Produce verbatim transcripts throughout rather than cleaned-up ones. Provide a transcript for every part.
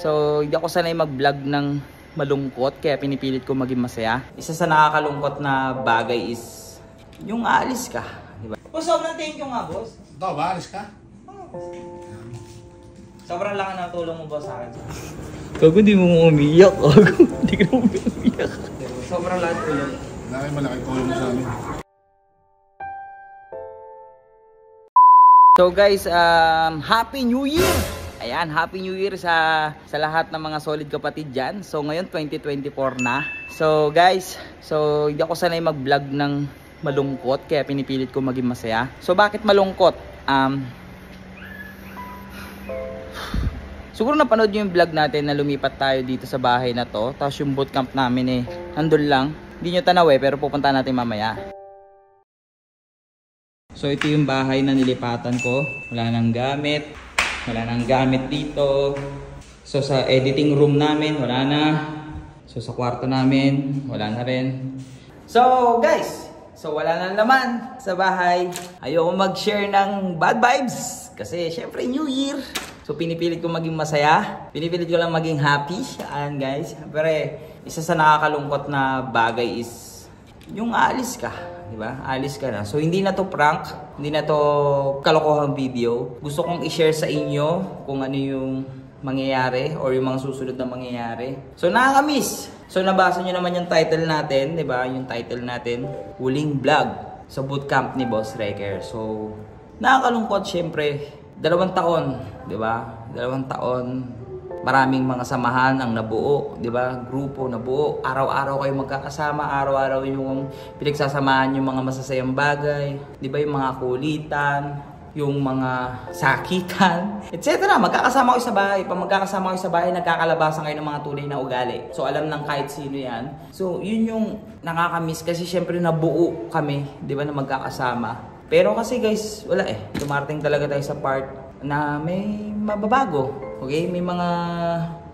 So, hindi ako sanay mag-vlog ng malungkot, kaya pinipilit ko maging masaya. Isa sa nakakalungkot na bagay is yung aalis ka, diba? Oh, sobrang thank you nga, boss. Daw, ba aalis ka? Oh. Sobrang laki ng tulong mo, boss, sa akin. Kago, hindi mo umiyak. Kago, hindi ka umiyak. Sobrang laki tulong. Laki, malaki tulong mo sa amin. So guys, um, Happy New Year! Ayan, Happy New Year sa, sa lahat ng mga solid kapatid dyan. So ngayon, twenty twenty-four na. So guys, so hindi ako sanay mag-vlog ng malungkot, kaya pinipilit ko maging masaya. So bakit malungkot? Um, siguro napanood nyo yung vlog natin na lumipat tayo dito sa bahay na to. Tapos yung bootcamp namin eh, nandun lang. Hindi nyo tanaw eh, pero pupunta natin mamaya. So ito yung bahay na nilipatan ko. Wala nang gamit. Wala nang gamit dito. So sa editing room namin, wala na. So sa kwarto namin, wala na rin. So guys, so wala nang laman sa bahay. Ayoko mag-share ng bad vibes kasi syempre New Year. So pinipilit ko maging masaya. Pinipilit ko lang maging happy. Ayan guys. Pero isa sa nakakalungkot na bagay is yung aalis ka. Diba? Alis ka na. So, hindi na to prank. Hindi na to kalokohang video. Gusto kong i-share sa inyo kung ano yung mangyayari or yung mga susunod na mangyayari. So, nakakamiss. So, nabasa nyo naman yung title natin. Diba? Yung title natin. Huling vlog sa bootcamp ni Boss Wrecker. So, nakakalungkot syempre. Dalawang taon. Diba? Dalawang taon. Maraming mga samahan ang nabuo, 'di ba? Grupo nabuo. Araw-araw kayo magkakasama, araw-araw yung pinagsasamahan yung mga masasayang bagay, 'di ba? Yung mga kulitan, yung mga sakitan, et cetera. Magkakasama kayo sa bahay. Pag magkakasama kayo sa bahay, nagkakalabasan kayo ng mga tunay na ugali. So, alam ng kahit sino yan. So, yun yung nakakamiss kasi syempre nabuo kami, 'di ba, na magkakasama. Pero kasi guys, wala eh. Dumarating talaga tayo sa part na may mababago. Okay, may mga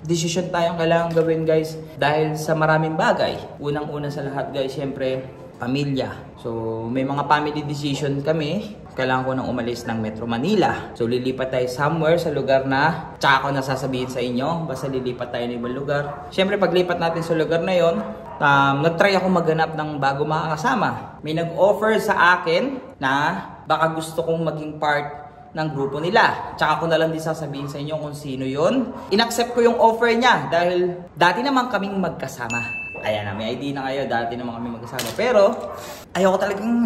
decision tayong kailangan gawin guys dahil sa maraming bagay. Unang-una sa lahat guys, syempre, pamilya. So, may mga family decision kami. Kailangan ko nang umalis ng Metro Manila. So, lilipat tayo somewhere sa lugar na tsaka ko nasasabihin sa inyo. Basta lilipat tayo ng ibang lugar. Syempre, paglipat natin sa lugar na yon, um, nagtry ako maghanap ng bago makakasama. May nag-offer sa akin na baka gusto kong maging part ng grupo nila. Tsaka ko na lang din sasabihin sa inyo kung sino yun. Inaccept ko yung offer niya dahil dati naman kaming magkasama. Ayan na, may I D na kayo. Dati naman kami magkasama. Pero, ayoko talagang...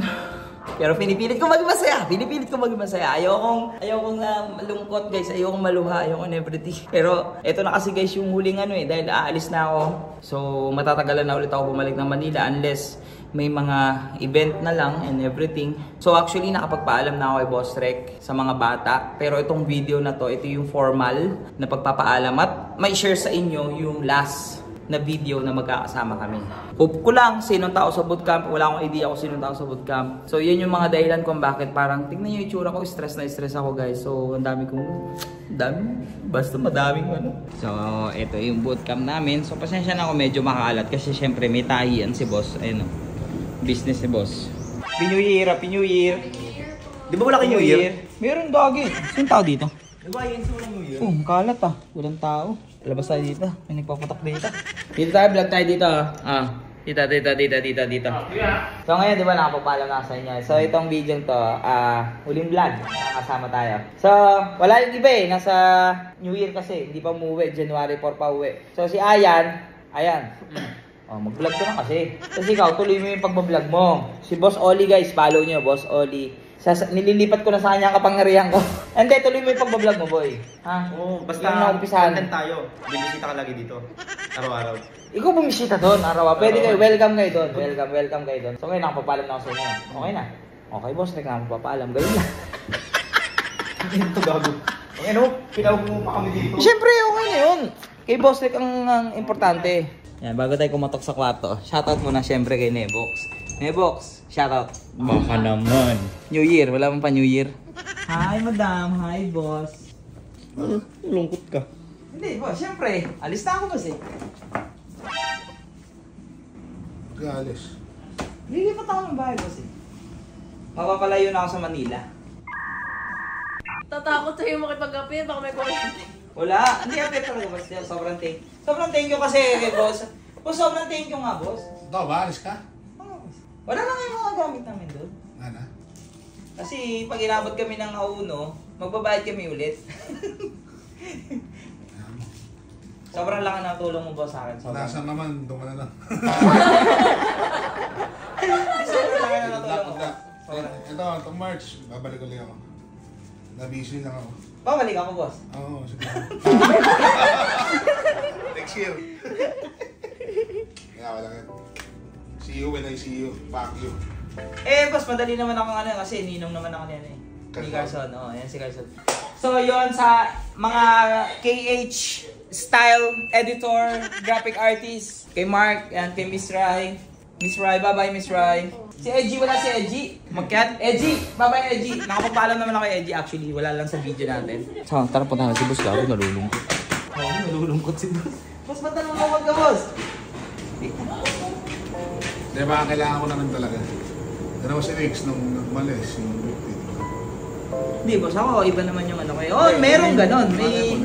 Pero pinipilit ko maging masaya. Pinipilit ko maging masaya. Ayokong, ayokong uh, malungkot guys. Ayokong maluha. Ayokong everything. Pero, eto na kasi guys yung huling ano eh. Dahil aalis na ako. So, matatagalan na ulit ako bumalik ng Manila unless may mga event na lang and everything. So actually nakapagpaalam na ako kay Boss Rick sa mga bata. Pero itong video na to, ito yung formal na pagpapaalam at may share sa inyo yung last na video na magkakasama kami. Hope ko lang sinong tao sa bootcamp. Wala akong idea kung sinong tao sa bootcamp. So yun yung mga dahilan kung bakit parang tingnan nyo yung itsura ko. Stress na stress ako guys. So ang dami kong... dami. Basta madaming ano. So ito yung bootcamp namin. So pasensya na ako medyo makaalat kasi syempre may tahian si boss. Ayun o. Business ni boss. Happy New Year, Happy New Year. Di ba wala kay New Year? Meron dagi. Sino tao dito? Diba yun sa walang New Year? Oh, kalat ah. Walang tao. Labas tayo dito. May nagpaputak dito. Dito tayo, vlog tayo dito ah. Ah. Dito, dito, dito, dito, dito. So ngayon di ba nakapagpala na sa inyo. So itong video to, ah, huling vlog. Nakasama tayo. So wala yung iba eh. Nasa New Year kasi. Hindi pa umuwi. January four pa uwi. So si Ayan. Ayan. Oh, mag-vlog ko na kasi. Kasi ikaw, tuloy mo yung pagbablog mo. Si Boss Oli guys, follow nyo, Boss Oli. Sas nililipat ko na sa kanya ang kapangyarihan ko. Hindi, tuloy mo yung pagbablog mo, boy. Ha? Oo, oh, basta content tayo. Bimisita ka lagi dito. Araw-araw. Ikaw bumisita doon, araw-araw. Pwede kayo, welcome kayo doon. Welcome, welcome kayo doon. So ngayon, nakapapaalam na ako sa inyo. Okay na? Okay, boss, hindi ka nakapapaalam. Gawin na. Ganyan to, gago. Okay, no? Pinawag mo pa kami dito. Siyempre, okay na yun. Kay Boss Rick ang, ang importante. Yan, bago tayo kumatok sa kwarto, shoutout muna syempre kay Nebox. Nebox, shoutout. Baka naman. New Year, wala man pa New Year. Hi madam, hi boss. Uh, lungkot ka. Hindi boss, syempre. Alis na ako boss eh. Galis. Lilipat ako ng bahay boss eh. Papapalayo na ako sa Manila. Tatakot sa'yo makipag-apir, baka may kuryente. Wala. Hindi, apet talaga boss. Sobrang thank you. Sobrang thank you kasi, boss. Boss, sobrang thank you nga, boss. Ito, baris ka? Oh, wala na kayo mga gamit namin doon. Ano? Kasi pag inabot kami ng auno, magbabayad kami ulit. Sobrang laki ng tulong mo, boss, sa akin. Sobrang nasa naman, dumala lang. Sobrang laki ng tulong mo. Ito, itong March, babalik ulit ako. Nabisi lang ako. Babalik ako, boss? Oo, sige. Next year. Kaya wala ka. See you when I see you. Fuck you. Eh, boss, madali naman ako ano kasi ninong naman ako niyan eh. Si Carson. Oo, yan si Carson. So, yon sa mga K H style editor, graphic artist, kay Mark, yan, kay Miss Rye. Miss Rye, bye-bye Miss Rye. Si Egy, wala si Egy. Magkat, Egy, bye-bye Egy. Nakapagpaalam naman ako kay Egy actually, wala lang sa video natin. So, tara punta na si boss ka, ako nalulungkot. Oo, oh, nalulungkot si boss. Boss, ba't nalulungkot ka, boss? Hindi, baka kailangan ko naman talaga. Ganawa si X nung nagmalis, yung fifteen. Hindi boss, ako iba naman yung ano kayo. Oo, meron ganon. May...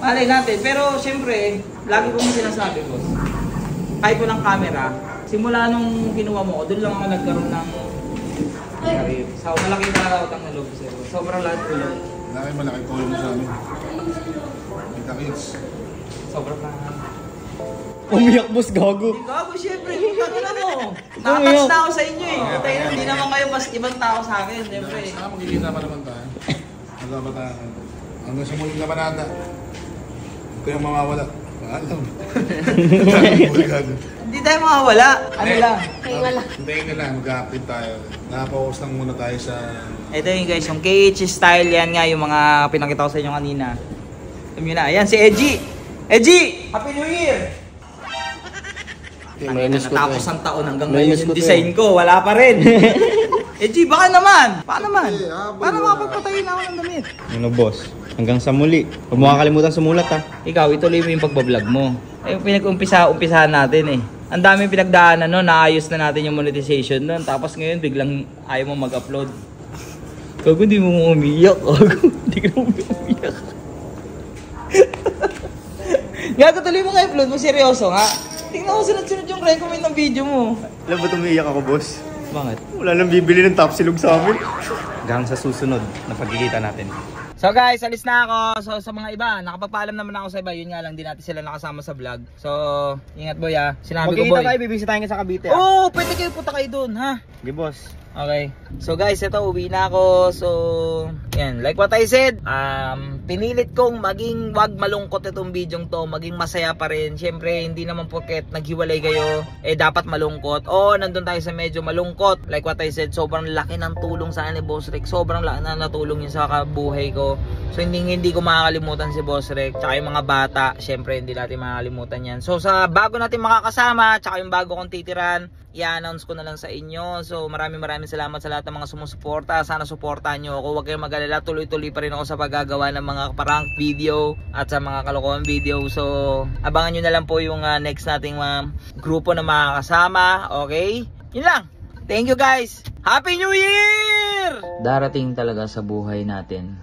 Malay natin, pero siyempre, lagi ko mo sinasabi boss. Kahit ko ng camera, simula nung kinuha mo ko, doon lang ako nagkaroon ng career. So, malaki talaga utang na loob sa'yo. Sobrang lahat tulong. Malaki, malaki tulong mo sa amin. Kita kids. Sobrang lahat. Umiyak boss, gago. Hey, gago, syempre. Gago na mo. Nakatouch na ako sa inyo eh. Oh, tayo, hindi naman kayo mas ibang tao sa akin, syempre. Saka magkikita pa naman tayo. Wala ba tayo? Hanggang sa muling laban nata. Huwag kayong mamawala. Alam. Hindi tayo makawala. Ano lang? Hinga lang. Hinga lang. Mag-update tayo. Nakapokus lang muna tayo sa... Ito yun guys, yung K H style yan nga, yung mga pinakita ko sa inyo kanina. Alam nyo na. Ayan, si Egy! Egy! Happy New Year! Natapos ang taon hanggang ngayon yung design ko. Wala pa rin. Egy, baka naman! Baka naman! Para makapagpatayin ako ng damit. Ano boss? Hanggang sa muli. Huwag mo kakalimutan sumulat ha. Ikaw, ituloy mo yung pagbablog mo. Eh, pinag-umpisa-umpisahan natin eh. Ang daming pinagdaanan no, naayos na natin yung monetization nun. Tapos ngayon, biglang ayaw mo mag-upload. Gago, hindi mo umiyak. Gago, hindi ka mo umiyak. Gago, tuloy mo ka-upload mo. Seryoso nga. Tingnan ko, sunod-sunod yung recommend ng video mo. Alam ba tumiiyak ako, boss? Bakit? Wala nang bibili ng top silog sa amin. Hanggang sa susunod na pagkikita natin. So guys, alis na ako. So sa mga iba, nakapagpaalam naman ako sa iba. Yun nga lang, di natin sila nakasama sa vlog. So, ingat boy ha. Sinabi okay, ko boy. Magkikita tayo, bibisi tayo sa Cavite ha. Oo, oh, pwede kayo punta kayo dun ha. Okay boss. Okay. So guys, ito uwi na ako. So, yan. Like what I said, um, pinilit kong maging wag malungkot itong videong to. Maging masaya pa rin. Siyempre, hindi naman porket naghiwalay kayo, eh dapat malungkot. Oo, nandun tayo sa medyo malungkot. Like what I said, sobrang laki ng tulong sa akin ni Boss Rick. Sobrang laki na natulong yun sa kabuhay ko. So hindi hindi ko makakalimutan si Boss Rick. Tsaka yung mga bata, syempre hindi natin makakalimutan yan. So sa bago natin makakasama, tsaka yung bago kong titiran, i-announce ko na lang sa inyo. So maraming maraming salamat sa lahat ng mga sumusuporta. Sana suportahan nyo ako. Huwag kayong mag-alala, tuloy-tuloy pa rin ako sa paggagawa ng mga prank video at sa mga kalokohan video. So abangan nyo na lang po yung uh, next nating mga grupo na makakasama. Okay? Yun lang. Thank you guys. Happy New Year! Darating talaga sa buhay natin,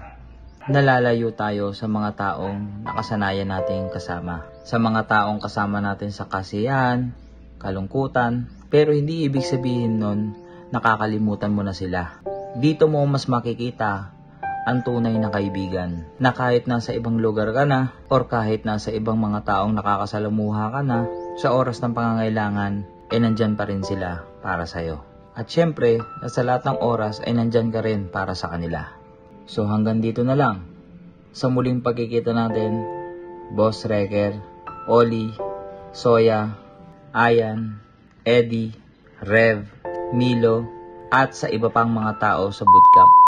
nalalayo tayo sa mga taong nakasanayan nating kasama. Sa mga taong kasama natin sa kasiyahan, kalungkutan, pero hindi ibig sabihin nun nakakalimutan mo na sila. Dito mo mas makikita ang tunay na kaibigan na kahit nasa ibang lugar ka na or kahit nasa ibang mga taong nakakasalamuha ka na, sa oras ng pangangailangan ay eh, nandyan pa rin sila para sa'yo. At syempre, sa lahat ng oras ay eh, nandyan ka rin para sa kanila. So hanggang dito na lang. Sa muling pagkikita natin, Boss Wrecker, Oli, Soya, Ayan, Eddie, Rev, Milo, at sa iba pang mga tao sa bootcamp.